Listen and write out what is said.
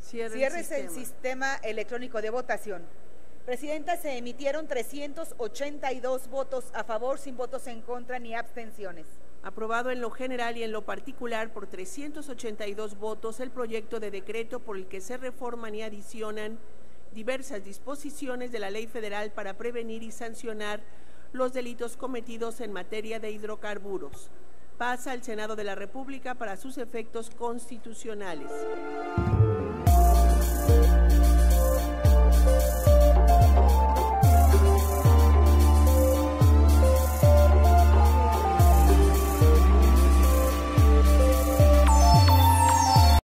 Cierres el sistema electrónico de votación. Presidenta, se emitieron 382 votos a favor, sin votos en contra ni abstenciones. Aprobado en lo general y en lo particular por 382 votos el proyecto de decreto por el que se reforman y adicionan diversas disposiciones de la Ley Federal para prevenir y sancionar los delitos cometidos en materia de hidrocarburos. Pasa al Senado de la República para sus efectos constitucionales.